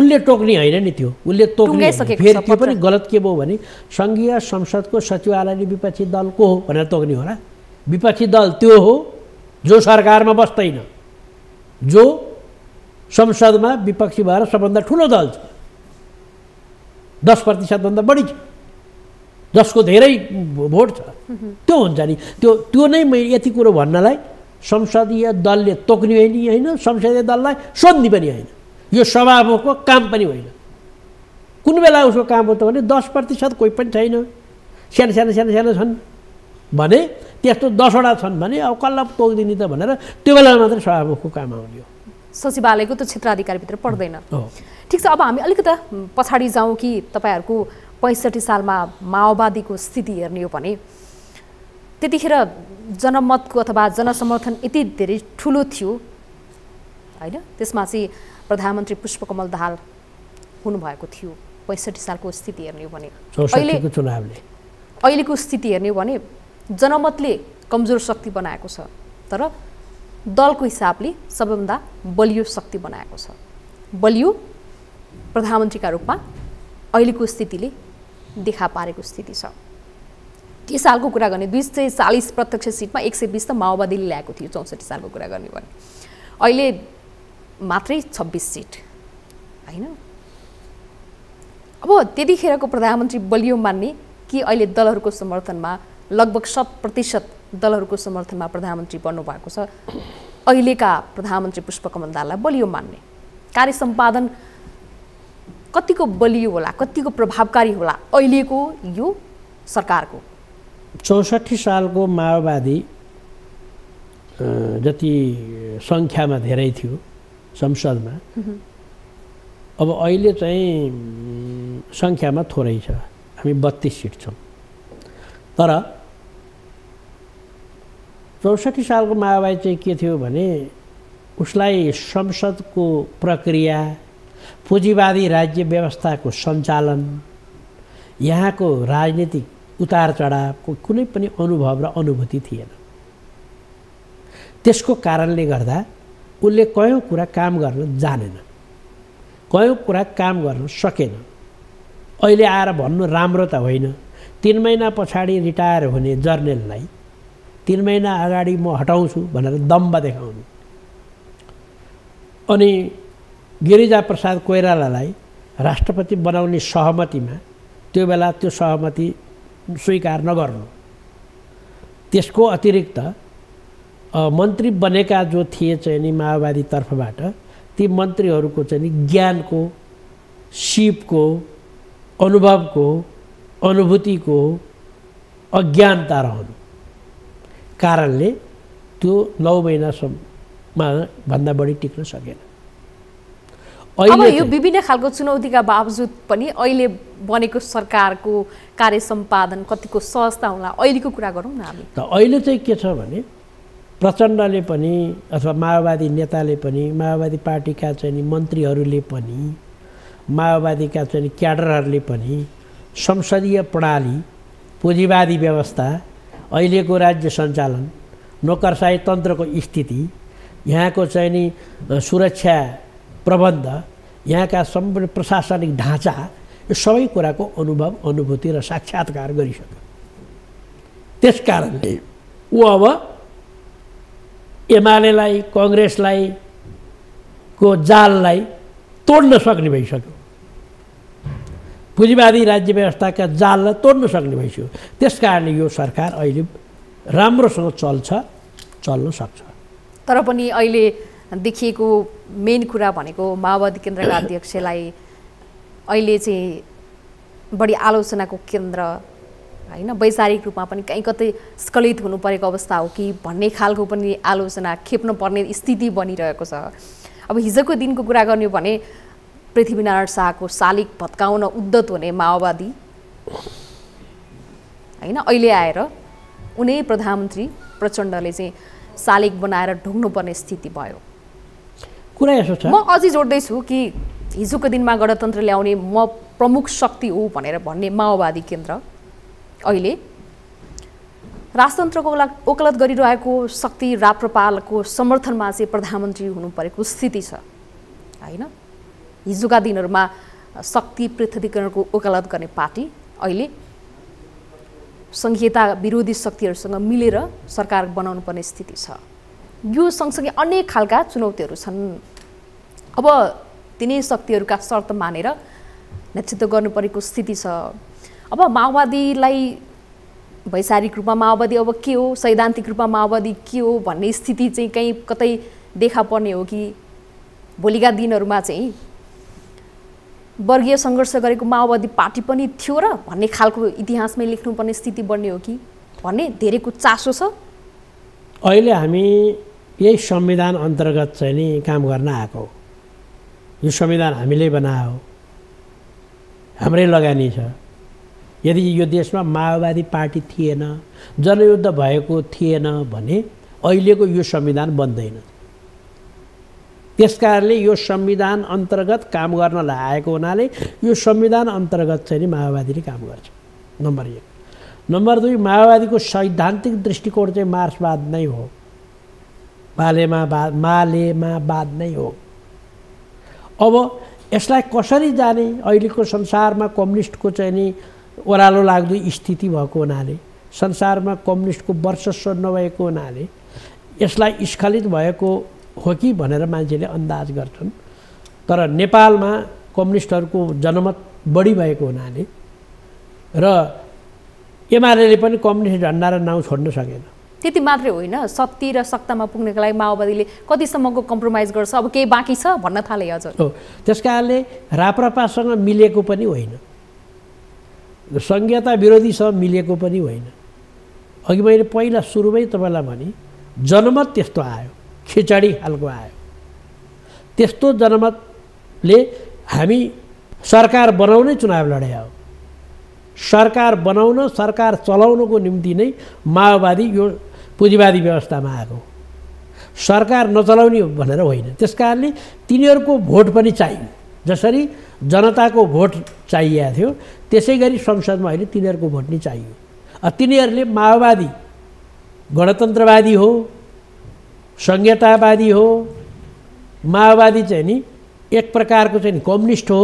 उनले टोक्ने होइन नि, त्यो उनले टोक्ने फेरि त्यो पनि गलत के भयो भने संघीय संसद को सचिवालयले विपक्षी दल को हो भनेर टोक्ने होला। विपक्षी दल त्यो हो जो सरकारमा बस्दैन, जो संसदमा विपक्षी भएर सबभन्दा ठुलो दल छ, 10% भन्दा बढी छ, जसको धेरै भोट छ, त्यो हुन्छ नि। त्यो नै मैले यति कुरो भन्नलाई संसदीय दलले तोक्ने होइन, संसदीय दललाई सोध्ने पनि होइन। यो सभामुखको काम पनि होइन। कुन बेला उसको काम हो त भने 10% कोही पनि छैन, सानो छन् भने त्यस्तो 10वटा छन् भने अब कसलाई तोक्दिने त भनेर त्यो बेला मात्रै सभामुखको काम आउने हो। सचिवालयको त क्षेत्राधिकारभित्र पर्दैन। ठिक छ, अब हामी अलिकता पछाडि जाउँ कि तपाईहरुको 65 सालमा माओवादीको स्थिति हेर्ने हो भने त्यतिखेर जनमतको अथवा जनसमर्थन यति धेरै ठुलो थियो हैन, त्यसमा चाहिँ प्रधानमन्त्री पुष्पकमल दाहाल हुनुभएको थियो। 65 सालको स्थिति हेर्ने हो भने अहिलेको स्थिति हेर्ने हो भने जनमतले कमजोर शक्ति बनाएको छ, तर दलको हिसाबले सबैभन्दा बलियो शक्ति बनाएको छ। बलियो प्रधानमन्त्रीका रूपमा अहिलेको स्थितिले देखा पारेको स्थिति छ। यस सालको कुरा गर्ने 240 प्रत्यक्ष सीटमा 120 त माओवादीले ल्याएको थियो। 64 सालको कुरा गर्ने भने अहिले मात्रै 26 सीट हैन। अब त्यतिखेरको प्रधानमन्त्री बलियो मान्ने कि अहिले दलहरूको समर्थनमा लगभग 100% दलहरूको समर्थनमा प्रधानमन्त्री बन्नुभएको छ। अहिलेका प्रधानमन्त्री पुष्पकमल दाहाललाई बलियो मान्ने, कार्य सम्पादन कतिको बलियो होला, कतिको प्रभावकारी होला अहिलेको यो सरकारको? 64 सालको माओवादी जति संख्यामा धेरै थियो संसदमा, अब अहिले चाहिँ संख्यामा थोरै छ। हामी 32 सीट छौँ। तर 64 सालको माओवादी चाहिँ के थियो भने उसलाई संसदको प्रक्रिया, पूँजीवादी राज्य व्यवस्था को संचालन, यहाँ को राजनीतिक उतार चढ़ाव को कुनै पनि अनुभव र अनुभूति थिएन। त्यसको कारणले गर्दा उनले कयौं कुरा काम गर्न जानेन, कयौं कुरा काम गर्न सकेन। अहिले आएर भन्नु राम्रो त होइन। 3 महिना पछाडी रिटायर हुने जर्नेललाई 3 महिना अगाडि म हटाउँछु भनेर दम्ब देखाउनु। अनि गिरीजा प्रसाद कोइरालालाई राष्ट्रपति बनाउने सहमतिमा त्यो बेला त्यो सहमति स्वीकार नगर्नु। त्यसको अतिरिक्त मन्त्री बनेका जो थिए चाहिँ नि माओवादी तर्फबाट, ती मन्त्रीहरूको चाहिँ नि ज्ञानको, सिपको, अनुभवको, अनुभूतिको अज्ञानता रहनु कारणले त्यो 9 महिनासम्म भन्दा बढी टिक्न सकेन। अब यो विभिन्न खालको चुनौतीका बावजुद पनि अहिले बनेको सरकारको कार्य सम्पादन कतिको सहजता होला अहिलेको कुरा गरौँ न हामी। त अहिले चाहिँ के छ भने प्रचण्डले पनि अथवा माओवादी नेताले पनि, माओवादी पार्टीका चाहिँ मन्त्रीहरूले पनि माओवादीका चाहिँ क्याडरहरूले पनि संसदीय प्रणाली, पुँजीवादी व्यवस्था, अहिलेको राज्य सञ्चालन, नोकरशाही तन्त्रको स्थिति, यहाँको चाहिँ नि सुरक्षा प्रबन्ध, यहाँका सम्पूर्ण प्रशासनिक ढाँचा, यो सबै कुराको अनुभव, अनुभूति र साक्षात्कार गरिसक्यो। त्यसकारणले ऊ अब एमालेलाई, काङ्ग्रेसलाई को जाललाई तोड्न सक्ने भइसक्यो। पुँजीवादी राज्य व्यवस्थाका जाललाई तोड्न सक्ने भइसक्यो। त्यसकारणले यो सरकार अहिले राम्रोसँग चल्छ, चल्न सक्छ। तर पनि अहिले देखिएको मेन कुरा भनेको माओवादी केन्द्रका अध्यक्षलाई अहिले चाहिँ बढी आलोचनाको केन्द्र हैन, वैचारिक रूपमा पनि कहीँ कतै स्खलित हुनुपरेको अवस्था हो कि भन्ने खालको पनि आलोचना खेप्न पर्ने स्थिति बनिरहेको छ। अब हिजोको दिनको कुरा गर्ने हो भने पृथ्वीनारायण शाहको शालिक भत्काउन उद्यत हुने माओवादी हैन, अहिले आएर उनै प्रधानमन्त्री प्रचण्डले चाहिँ शालिक बनाएर ढुक्नुपर्ने स्थिति भयो। कुरा यसो छ, म अझै जोड्दैछु कि हिजोको दिनमा गणतन्त्र ल्याउने म प्रमुख शक्ति हो भनेर भन्ने माओवादी केन्द्र अहिले राजतन्त्रको ओकलत गरिरहेको शक्ति राप्रपालको समर्थनमा चाहिँ प्रधानमन्त्री हुनुपरेको स्थिति छ हैन। हिजोका दिनहरूमा शक्ति पृथकीकरणको ओकलत गर्ने पार्टी अहिले संहिता विरोधी शक्तिहरूसँग मिलेर सरकार बनाउनु पर्ने स्थिति छ। यो सँगसँगै अनेक खालका चुनौतीहरू छन्। अब तिनै शक्तिहरूका शर्त मानेर नेतृत्व गर्नुपरेको स्थिति छ। अब माओवादीलाई वैचारिक रूपमा माओवादी अब के हो, सैद्धान्तिक रूपमा माओवादी के हो भन्ने स्थिति चाहिँ कहीँ कतै देखा पर्ने हो कि भोलिका दिनहरूमा चाहिँ वर्गीय सङ्घर्ष गरेको माओवादी पार्टी पनि थियो र भन्ने खालको इतिहासमै लेख्नुपर्ने स्थिति बन्ने हो कि भन्ने धेरैको चासो छ। अहिले हामी यही संविधान अन्तर्गत चाहिँ नि काम गर्न आएको हो। यो संविधान हामीले बनायो, हाम्रै लगानी छ। यदि यो देशमा माओवादी पार्टी थिएन, जनयुद्ध भएको थिएन भने अहिलेको यो संविधान बन्दैन। त्यसकारणले यो संविधान अन्तर्गत काम गर्न लागेको हुनाले यो संविधान अन्तर्गत चाहिँ नि माओवादीले काम गर्छ, नम्बर एक। नम्बर दुई, माओवादीको सैद्धान्तिक दृष्टिकोण चाहिँ मार्क्सवाद नै हो, मालेमावाद नै हो। अब यसलाई कसरी जाने? अहिलेको संसारमा कम्युनिस्टको चाहिँ नि ओह्रालो लाग्दो स्थिति भएको हुनाले, संसारमा कम्युनिस्टको वर्चस्व नभएको हुनाले यसलाई स्खलित भएको हो कि भनेर मान्छेले अन्दाज गर्छन्। तर नेपालमा कम्युनिस्टहरूको जनमत बढी भएको हुनाले र एमालेले पनि कम्युनिस्ट झन्डा र नाउँ छोड्न सकेन। त्यति मात्रै होइन, शक्ति र सत्तामा पुग्नको लागि माओवादीले कतिसम्मको कम्प्रोमाइज गर्छ, अब केही बाँकी छ भन्न थाले हजुर। हो, त्यसकारणले राप्रपासँग मिलेको पनि होइन, संघीयता विरोधीसँग मिलेको पनि होइन। अघि मैले पहिला सुरुमै तपाईँलाई भने जनमत त्यस्तो आयो, खिचडी खालको आयो। त्यस्तो जनमतले हामी सरकार बनाउनै चुनाव लडे हो। सरकार बनाउन, सरकार चलाउनको निम्ति नै माओवादी यो पुँजीवादी व्यवस्थामा आएको, सरकार नचलाउने भनेर होइन। त्यसकारणले तिनीहरूको भोट पनि चाहियो। जसरी जनताको भोट चाहिएको थियो त्यसै गरी संसदमा अहिले तिनीहरूको भोट नै चाहियो। तिनीहरूले माओवादी गणतन्त्रवादी हो, संहितावादी हो, माओवादी चाहिँ नि एक प्रकारको चाहिँ नि कम्युनिस्ट हो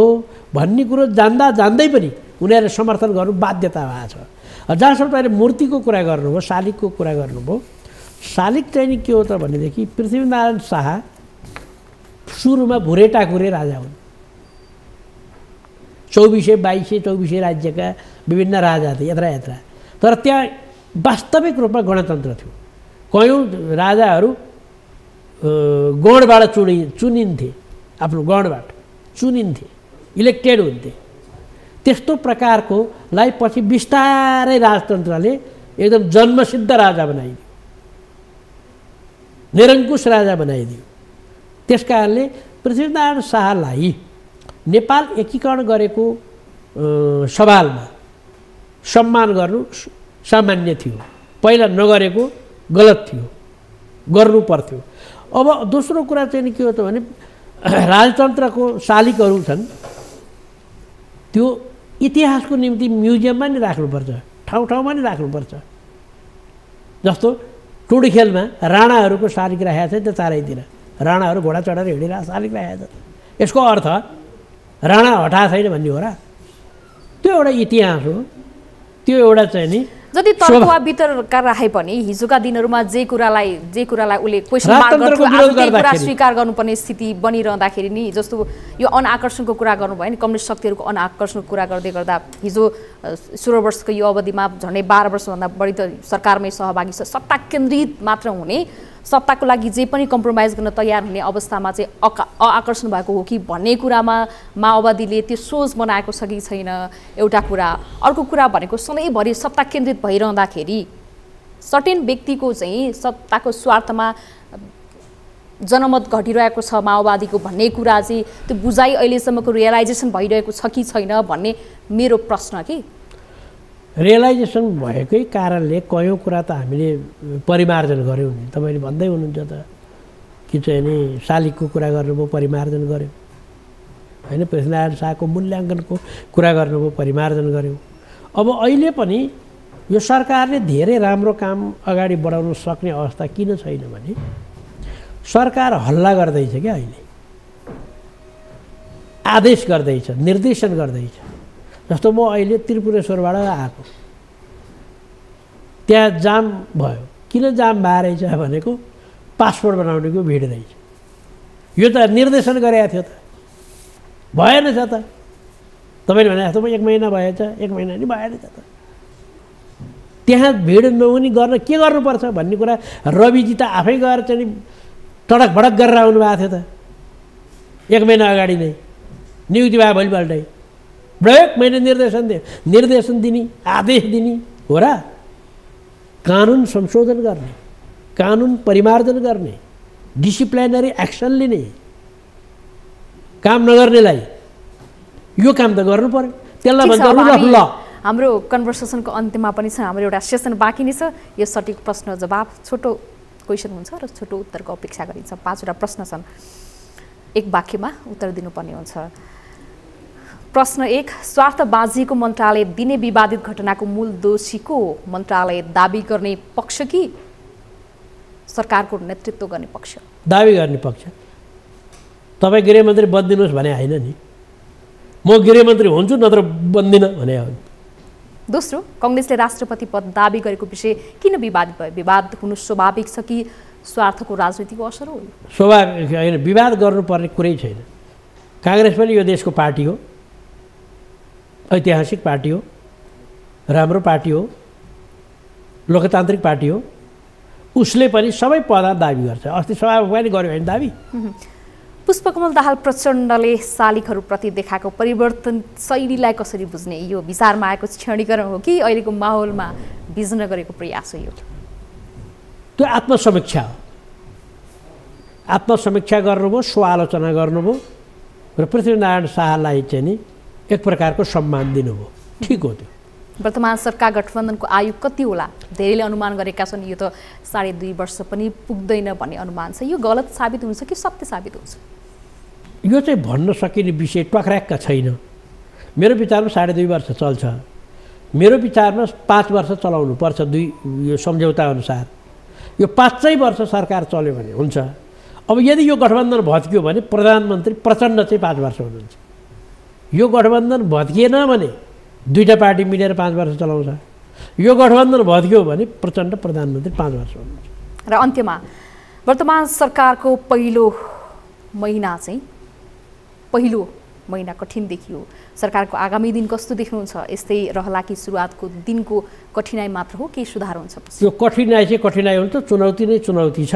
भन्ने कुरो जान्दा जान्दै पनि उनीहरूले समर्थन गर्नु बाध्यता भएको छ। जहाँसम्म तपाईँले मूर्तिको कुरा गर्नुभयो, शालिकको कुरा गर्नुभयो, शालिक चाहिँ नि के हो त भनेदेखि पृथ्वीनारायण शाह सुरुमा भुरे टाकुरे राजा हुन्। 2400, 2200, 2400 राज्यका विभिन्न राजा थिए, यत्रा यत्रा। तर त्यहाँ वास्तविक रूपमा गणतन्त्र थियो। कयौँ राजाहरू गणबाट चुनिन्थे, आफ्नो गणबाट चुनिन्थे, इलेक्टेड हुन्थे। त्यस्तो प्रकारको लाई पछि बिस्तारै राजतन्त्रले एकदम जन्मसिद्ध राजा बनाइदियो, निरङ्कुश राजा बनाइदियो। त्यसकारणले पृथ्वीनारायण शाहलाई नेपाल एकीकरण गरेको सवालमा सम्मान गर्नु सामान्य थियो, पहिला नगरेको गलत थियो, गर्नु पर्थ्यो। अब दोस्रो कुरा चाहिँ के हो त भने राजतन्त्रको शालिकहरू छन्, त्यो इतिहासको निम्ति म्युजियममा नि राख्नुपर्छ, ठाउँ ठाउँमा नि राख्नुपर्छ। जस्तो टोडी खेलमा राणाहरूको शालिक राखेको छ, त्यो चारैतिर राणाहरू घोडा चढेर हिँडेर शालिक राखेको छ। यसको अर्थ राणा हटाएको छैन भन्ने हो र। त्यो एउटा इतिहास हो, त्यो एउटा चाहिँ नि जति तर्क वा वितर्क राखे पनि हिजोका दिनहरुमा जे कुरालाई उले क्वेशन मार्क गर्छ, त्यो कुरा स्वीकार गर्नुपर्ने स्थिति बनिरहँदाखेरि नि, जस्तो यो अनाकर्षणको कुरा गर्नुभयो नि, कम्युनिस्ट शक्तिहरुको अनाकर्षणको कुरा गर्दै गर्दा हिजो 16 वर्षको यो अवधिमा झन्डै 12 वर्ष भन्दा बढी त सरकारमै सहभागी छ। सत्ता केन्द्रित मात्र हुने, सत्ताको लागि जे पनि कम्प्रोमाइज गर्न तयार हुने अवस्थामा चाहिँ अआकर्षण भएको हो कि भन्ने कुरामा माओवादीले त्यो सोच बनाएको छ कि छैन, एउटा कुरा। अर्को कुरा भनेको सधैँभरि सत्ता केन्द्रित भइरहँदाखेरि सर्टेन व्यक्तिको चाहिँ सत्ताको स्वार्थमा जनमत घटिरहेको छ माओवादीको भन्ने कुरा चाहिँ त्यो बुझाइ अहिलेसम्मको रियलाइजेसन भइरहेको छ कि छैन भन्ने मेरो प्रश्न। कि रियलाइजेसन भएकै कारणले कयौँ कुरा त हामीले परिमार्जन गऱ्यौँ नि। तपाईँले भन्दै हुनुहुन्छ त कि चाहिँ नि शालिगको कुरा गर्नुभयो, परिमार्जन गऱ्यौँ, होइन? पृथ्वीनारायण शाहको मूल्याङ्कनको कुरा गर्नुभयो, परिमार्जन गऱ्यौँ। अब अहिले पनि यो सरकारले धेरै राम्रो काम अगाडि बढाउन सक्ने अवस्था किन छैन भने सरकार हल्ला गर्दैछ क्या, अहिले आदेश गर्दैछ, निर्देशन गर्दैछ। जस्तो म अहिले त्रिपुरेश्वरबाट आएको, त्यहाँ जाम भयो। किन जाम भए रहेछ भनेको पासपोर्ट बनाउनेको भिड रहेछ। यो त निर्देशन गरेको थियो त, भएन छ त। तपाईँले भने जस्तो 1 महिना भएछ, 1 महिना नि भएन छ त। त्यहाँ भिड नहुने गर्न के गर्नुपर्छ भन्ने कुरा रविजी त आफै गएर चाहिँ टडक भडक गरेर आउनु भएको थियो त, 1 महिना अगाडि नै नियुक्ति भयो। भोलिपल्टै ब्रेक मैले निर्देशन दिने, आदेश दिने हो र। कानुन संशोधन गर्ने, कानुन परिमार्जन गर्ने, डिसिप्लिनरी एक्सन लिने, काम नगर्नेलाई यो काम त गर्नु पर्यो। त्यसलाई भन्दा रुल अफ ल। हाम्रो कन्भर्सेसनको अन्त्यमा पनि छ, हाम्रो एउटा सेसन बाँकी नै छ। यो सटिक प्रश्न जवाफ छोटो क्वेसन हुन्छ र छोटो उत्तरको अपेक्षा गरिन्छ। 5वटा प्रश्न छन्, एक वाक्यमा उत्तर दिनुपर्ने हुन्छ। प्रश्न 1, स्वार्थबाजीको मन्त्रालय दिने विवादित घटनाको मूल दोषीको मन्त्रालय दाबी गर्ने पक्ष कि सरकारको नेतृत्व गर्ने पक्ष? दाबी गर्ने पक्ष। तपाईँ गृहमन्त्री बन्दिनुहोस् भने होइन नि, म गृहमन्त्री हुन्छु नत्र बन्दिनँ भने हो। दोस्रो, कङ्ग्रेसले राष्ट्रपति पद दाबी गरेको विषय किन विवादित भयो? विवाद हुनु स्वाभाविक छ कि स्वार्थको राजनीतिको असर हो? स्वाभाविक होइन, विवाद गर्नुपर्ने कुरै छैन। काङ्ग्रेस पनि यो देशको पार्टी हो, ऐतिहासिक पार्टी हो, राम्रो पार्टी हो, लोकतान्त्रिक पार्टी हो। उसले पनि सबै पदा दाबी गर्छ। अस्ति सभामा पनि गर्यो होइन दाबी। पुष्पकमल दाहाल प्रचण्डले शालिगहरूप्रति देखाएको परिवर्तन शैलीलाई कसरी बुझ्ने? यो विचारमा आएको क्षणीकरण हो कि अहिलेको माहौलमा बिझ्न गरेको प्रयास हो? यो त्यो आत्मसमीक्षा हो। आत्मसमीक्षा गर्नुभयो, स्वालोचना गर्नुभयो र पृथ्वीनारायण शाहलाई चाहिँ नि एक प्रकारको सम्मान दिनुभयो, ठिक हो त्यो। वर्तमान सरकार गठबन्धनको आयु कति होला? धेरैले अनुमान गरेका छन् यो त 2.5 वर्ष पनि पुग्दैन भन्ने अनुमान छ। यो गलत साबित हुन्छ कि सत्य साबित हुन्छ? यो चाहिँ भन्न सकिने विषय टक्राक्क छैन। मेरो विचारमा 2.5 वर्ष चल्छ। मेरो विचारमा 5 वर्ष चलाउनु पर्छ, यो सम्झौता अनुसार। यो 5 वर्ष सरकार चल्यो भने हुन्छ। अब यदि यो गठबन्धन भत्कियो भने प्रधानमन्त्री प्रचण्ड चाहिँ 5 वर्ष हुनुहुन्छ। यो गठबन्धन भत्किएन भने दुईटा पार्टी मिलेर 5 वर्ष चलाउँछ। यो गठबन्धन भत्कियो भने प्रचण्ड प्रधानमन्त्री 5 वर्ष हुनुहुन्छ। र अन्त्यमा, वर्तमान सरकारको पहिलो महिना कठिन देखियो। सरकारको आगामी दिन कस्तो देख्नुहुन्छ? यस्तै रहला कि सुरुवातको दिनको कठिनाई मात्र हो कि सुधार हुन्छ? यो कठिनाई चाहिँ कठिनाई हुन्छ, चुनौती नै चुनौती छ।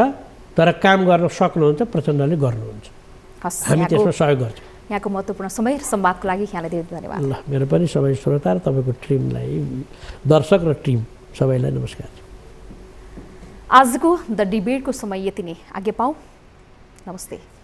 तर काम गर्न सक्नुहुन्छ, प्रचण्डले गर्नुहुन्छ, हामी त्यसमा सहयोग गर्छौँ। यहाँको महत्त्वपूर्ण समय र संवादको लागि यहाँलाई धेरै धन्यवाद। ल, मेरो पनि सबै श्रोता र तपाईँको टिमलाई, दर्शक र टिम सबैलाई नमस्कार। आजको द डिबेटको समय यति नै। आज्ञा पाऊ, नमस्ते।